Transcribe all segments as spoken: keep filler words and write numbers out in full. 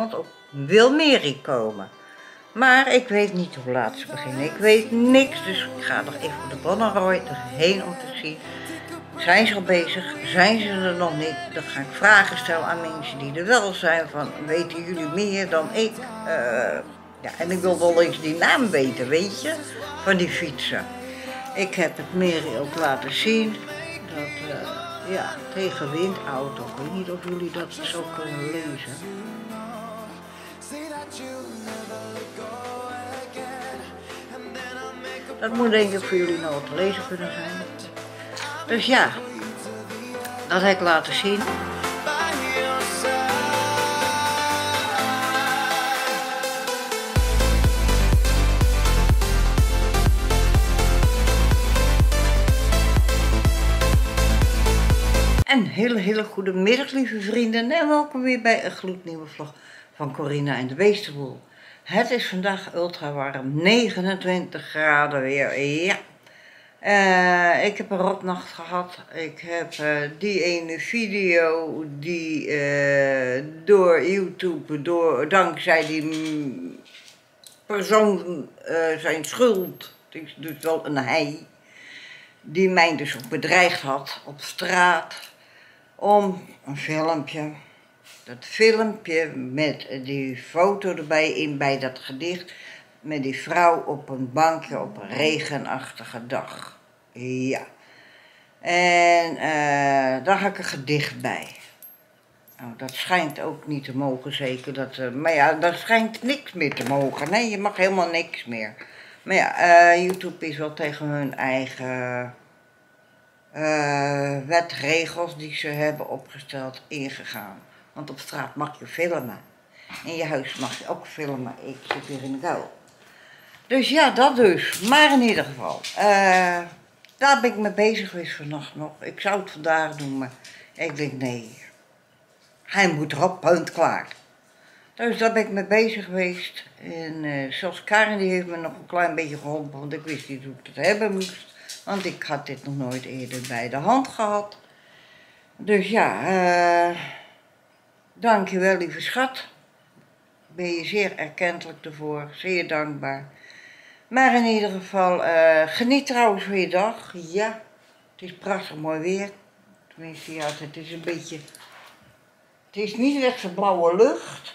op Wilmeri komen. Maar ik weet niet hoe laat ze beginnen. Ik weet niks, dus ik ga nog even op de Bonnaroo erheen om te zien. Zijn ze al bezig? Zijn ze er nog niet? Dan ga ik vragen stellen aan mensen die er wel zijn van, weten jullie meer dan ik? Uh, ja, en ik wil wel eens die naam weten, weet je, van die fietsen. Ik heb het Mary ook laten zien. Dat, uh, ja, tegen windauto. Ik weet niet of jullie dat zo kunnen lezen. Dat moet denk ik voor jullie nou wat te lezen kunnen zijn. Dus ja, dat heb ik laten zien. Een hele, hele goede middag, lieve vrienden, en welkom weer bij een gloednieuwe vlog van Corinna en de Beestenboel. Het is vandaag ultra warm, negenentwintig graden weer, ja. Uh, ik heb een rotnacht gehad. Ik heb uh, die ene video die uh, door YouTube, door, dankzij die persoon uh, zijn schuld, het is dus wel een hij, die mij dus ook bedreigd had op straat om een filmpje. Dat filmpje met die foto erbij in bij dat gedicht met die vrouw op een bankje op een regenachtige dag. Ja. En uh, daar had ik een gedicht bij. Nou, dat schijnt ook niet te mogen, zeker. Dat, uh, maar ja, dat schijnt niks meer te mogen. Nee, je mag helemaal niks meer. Maar ja, uh, YouTube is wel tegen hun eigen uh, wetregels die ze hebben opgesteld ingegaan. Want op straat mag je filmen. In je huis mag je ook filmen. Ik zit hier in de kou. Dus ja, dat dus. Maar in ieder geval. Uh, daar ben ik mee bezig geweest vannacht nog. Ik zou het vandaag doen, maar ik denk nee. Hij moet erop, punt, klaar. Dus daar ben ik mee bezig geweest. En uh, zelfs Karin die heeft me nog een klein beetje geholpen. Want ik wist niet hoe ik het hebben moest. Want ik had dit nog nooit eerder bij de hand gehad. Dus ja. Uh, dankjewel lieve schat. Ben je zeer erkentelijk ervoor. Zeer dankbaar. Maar in ieder geval. Uh, geniet trouwens van je dag. Ja. Het is prachtig mooi weer. Tenminste ja. Het is een beetje. Het is niet echt zo'n blauwe lucht.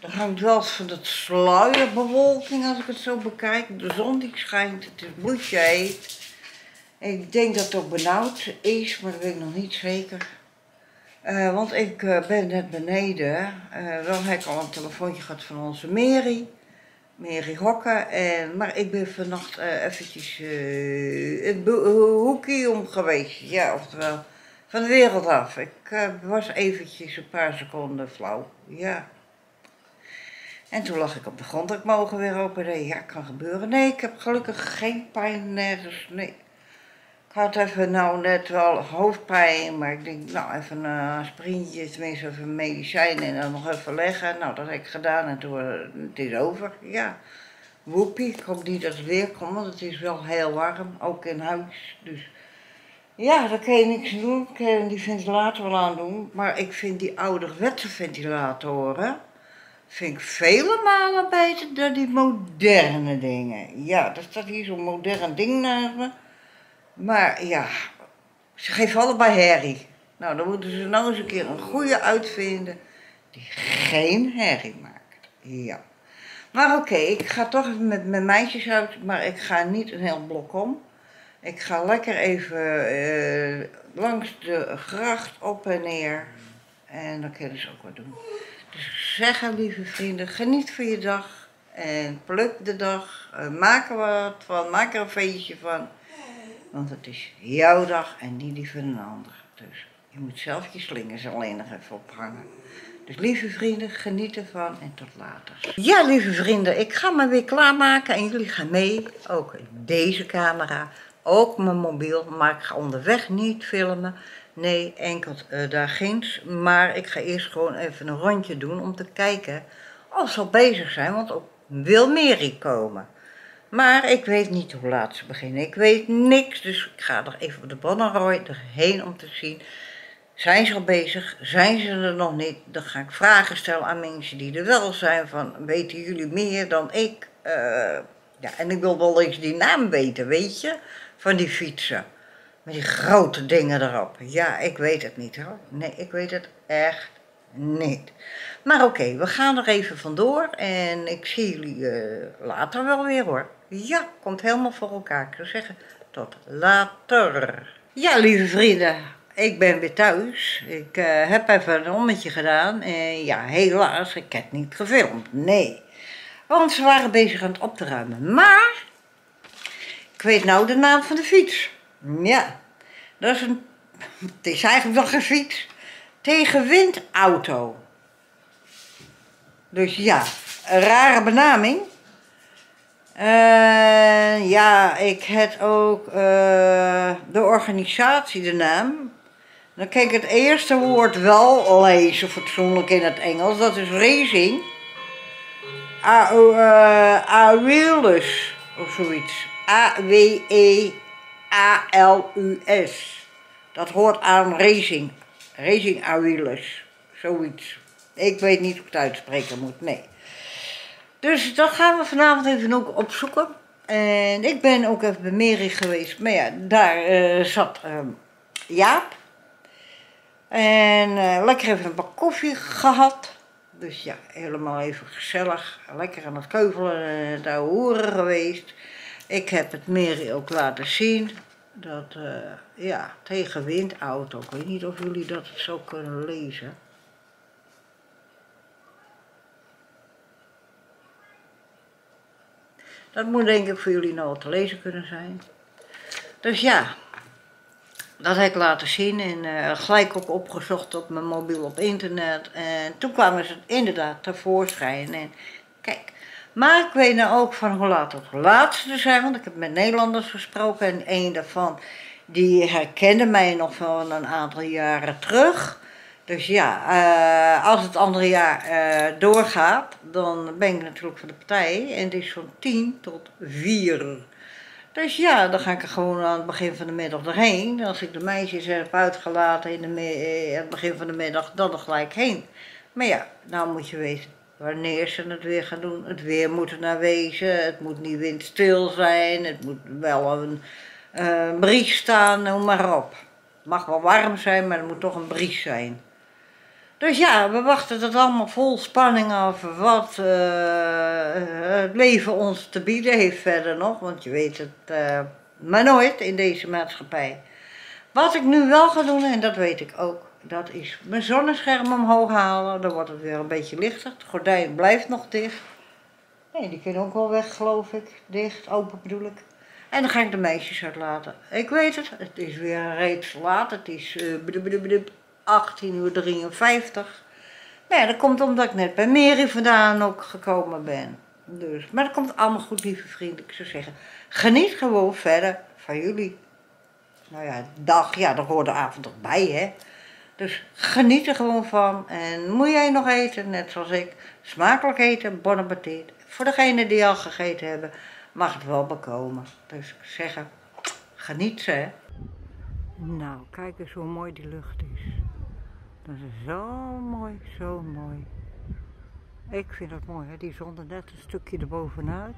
Er hangt wel eens van dat sluierbewolking als ik het zo bekijk. De zon die schijnt, het is bloedje heet. Ik denk dat het ook benauwd is, maar dat weet ik nog niet zeker. Uh, want ik uh, ben net beneden. Uh, wel heb ik al een telefoontje gehad van onze Mary. Mary Hokken. En, maar ik ben vannacht uh, eventjes uh, het hoekje om geweest. Ja, oftewel van de wereld af. Ik uh, was eventjes een paar seconden flauw. Ja. En toen lag ik op de grond dat ik mijn ogen weer open deed. Ja, kan gebeuren. Nee, ik heb gelukkig geen pijn nergens. Nee. Ik had even nou net wel hoofdpijn, maar ik denk nou even een aspirintje, tenminste even medicijnen en dan nog even leggen. Nou, dat heb ik gedaan en toen het is over. Ja, woepie. Ik hoop niet dat het weer komt, want het is wel heel warm, ook in huis. Dus ja, daar kun je niks doen. Ik kan die ventilator wel aan doen, maar ik vind die ouderwetse ventilatoren... vind ik vele malen beter dan die moderne dingen. Ja, er staat hier zo'n modern ding naast me. Maar ja, ze geven allebei herrie. Nou, dan moeten ze nou eens een keer een goede uitvinden die geen herrie maakt. Ja. Maar oké, okay, ik ga toch even met mijn meisjes uit, maar ik ga niet een heel blok om. Ik ga lekker even uh, langs de gracht op en neer. En dan kunnen ze ook wat doen. Dus zeggen, lieve vrienden, geniet van je dag en pluk de dag. Uh, maak er wat van, maak er een feestje van. Want het is jouw dag en niet die van een ander. Dus je moet zelf je slingers alleen nog even ophangen. Dus lieve vrienden, geniet ervan en tot later. Ja, lieve vrienden, ik ga me weer klaarmaken en jullie gaan mee. Ook deze camera, ook mijn mobiel, maar ik ga onderweg niet filmen. Nee, enkel uh, daar ginds. Maar ik ga eerst gewoon even een rondje doen om te kijken of ze al bezig zijn, want ook Wilmeri komen. Maar ik weet niet hoe laat ze beginnen. Ik weet niks, dus ik ga nog even op de Bonnaroo erheen om te zien. Zijn ze al bezig? Zijn ze er nog niet? Dan ga ik vragen stellen aan mensen die er wel zijn van, weten jullie meer dan ik? Uh, ja, en ik wil wel eens die naam weten, weet je? Van die fietsen. Met die grote dingen erop. Ja, ik weet het niet hoor. Nee, ik weet het echt niet. Maar oké, okay, we gaan er even vandoor en ik zie jullie uh, later wel weer hoor. Ja, komt helemaal voor elkaar. Ik zou zeggen, tot later. Ja, lieve vrienden. Ik ben weer thuis. Ik uh, heb even een ommetje gedaan. En ja, helaas, ik heb niet gefilmd. Nee. Want ze waren bezig aan het op te ruimen. Maar, ik weet nou de naam van de fiets. Ja. Dat is een... Het is eigenlijk nog een fiets. Tegenwindauto. Dus ja, een rare benaming. Uh, ja, ik heb ook uh, de organisatie de naam. Dan kan ik het eerste woord wel lezen, fatsoenlijk in het Engels. Dat is Racing Aeolus of zoiets. A W E A L U S. Dat hoort aan Racing. Racing Aeolus. Zoiets. Ik weet niet hoe ik het uitspreken moet, nee. Dus dat gaan we vanavond even ook opzoeken. En ik ben ook even bij Mary geweest. Maar ja, daar uh, zat uh, Jaap. En uh, lekker even een bak koffie gehad. Dus ja, helemaal even gezellig. Lekker aan het keuvelen en uh, daar horen geweest. Ik heb het Mary ook laten zien. Dat, uh, ja, tegenwindauto. Ik weet niet of jullie dat zo kunnen lezen. Dat moet denk ik voor jullie nou al te lezen kunnen zijn. Dus ja, dat heb ik laten zien en uh, gelijk ook opgezocht op mijn mobiel op internet. En toen kwamen ze inderdaad tevoorschijn. En kijk, maar ik weet nou ook van hoe laat het laatste zijn, want ik heb met Nederlanders gesproken. En een daarvan, die herkende mij nog van een aantal jaren terug. Dus ja, uh, als het andere jaar uh, doorgaat, dan ben ik natuurlijk van de partij. En het is van tien tot vier. Dus ja, dan ga ik er gewoon aan het begin van de middag erheen. Als ik de meisjes heb uitgelaten in de eh, het begin van de middag, dan er gelijk heen. Maar ja, nou moet je weten wanneer ze het weer gaan doen. Het weer moet er naar wezen, het moet niet windstil zijn, het moet wel een uh, bries staan, noem maar op. Het mag wel warm zijn, maar het moet toch een bries zijn. Dus ja, we wachten het allemaal vol spanning af wat uh, het leven ons te bieden heeft verder nog. Want je weet het uh, maar nooit in deze maatschappij. Wat ik nu wel ga doen, en dat weet ik ook, dat is mijn zonnescherm omhoog halen. Dan wordt het weer een beetje lichter. Het gordijn blijft nog dicht. Nee, die kunnen ook wel weg, geloof ik. Dicht, open bedoel ik. En dan ga ik de meisjes uitlaten. Ik weet het, het is weer reeds laat. Het is uh, achttien uur drieënvijftig. Nou ja, dat komt omdat ik net bij Mary vandaan ook gekomen ben. Dus, maar dat komt allemaal goed, lieve vrienden. Ik zou zeggen, geniet gewoon verder van jullie. Nou ja, dag, ja, daar hoort de avond nog bij, hè. Dus geniet er gewoon van. En moet jij nog eten, net zoals ik, smakelijk eten, bon appétit. Voor degenen die al gegeten hebben, mag het wel bekomen. Dus zeggen, geniet ze, hè. Nou, kijk eens hoe mooi die lucht is. Dat is zo mooi, zo mooi. Ik vind het mooi, hè? Die zon er net een stukje erbovenuit.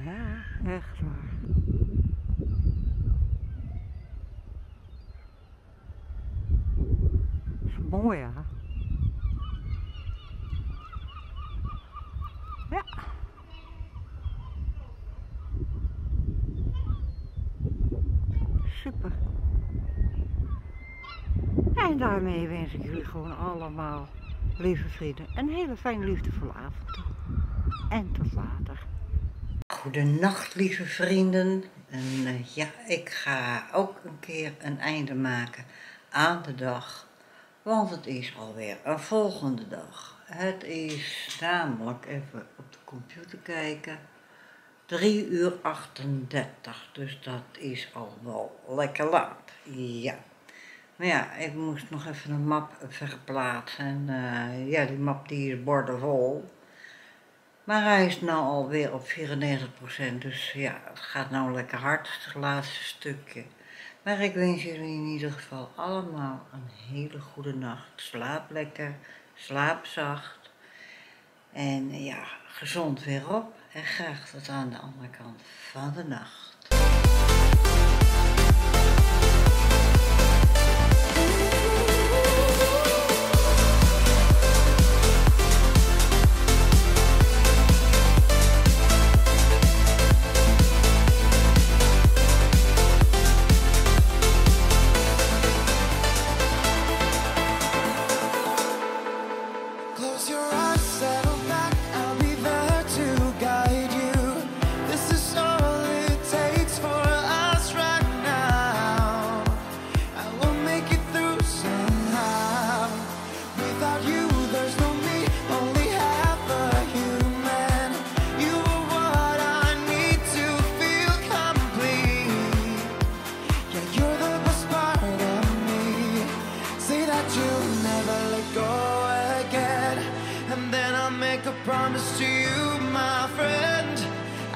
Ja. Ja, echt waar. Dat is mooi, hè? Ja. Super. En daarmee wens ik jullie gewoon allemaal, lieve vrienden, een hele fijne liefdevolle avond toe. En tot later. Goedenacht, lieve vrienden. En uh, ja, ik ga ook een keer een einde maken aan de dag. Want het is alweer een volgende dag. Het is namelijk, even op de computer kijken, drie uur achtendertig, dus dat is al wel lekker laat, ja. Maar ja, ik moest nog even een map verplaatsen en uh, ja, die map die is bordenvol. Maar hij is nou alweer op vierennegentig procent, dus ja, het gaat nou lekker hard, het laatste stukje. Maar ik wens jullie in ieder geval allemaal een hele goede nacht. Slaap lekker, slaap zacht en ja, gezond weer op en graag tot aan de andere kant van de nacht.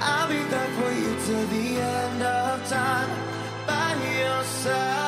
I'll be there for you till the end of time, by your side.